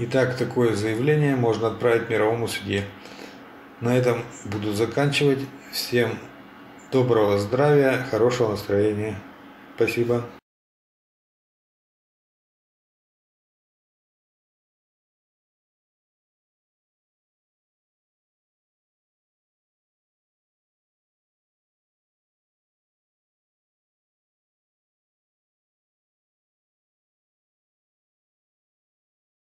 Итак, такое заявление можно отправить мировому судье. На этом буду заканчивать. Всем доброго здравия, хорошего настроения. Спасибо.